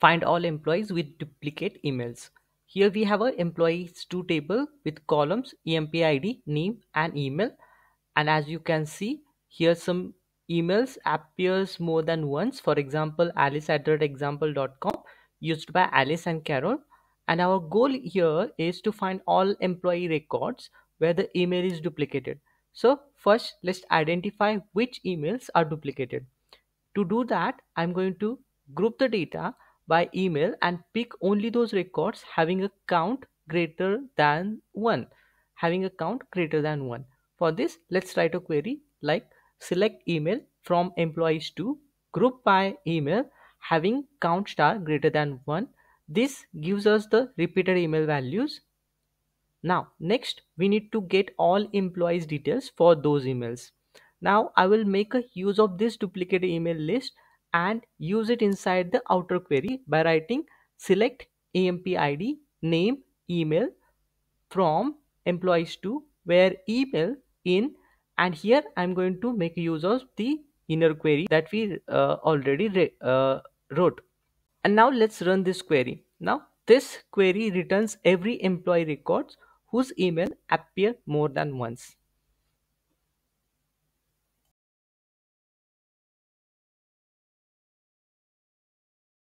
Find all employees with duplicate emails. Here we have an employees2 table with columns, EMP ID, name and email. And as you can see, here some emails appears more than once. For example, alice@example.com used by Alice and Carol. And our goal here is to find all employee records where the email is duplicated. So first, let's identify which emails are duplicated. To do that, I'm going to group the data by email and pick only those records having a count greater than 1. For this, let's write a query like select email from employees to group by email having count star greater than 1. This gives us the repeated email values. Now, next we need to get all employees details for those emails. Now I will make a use of this duplicate email list and use it inside the outer query by writing select EMP ID, name, email from employees to where email in, and here I'm going to make use of the inner query that we already wrote. And now let's run this query. Now this query returns every employee records whose email appear more than once.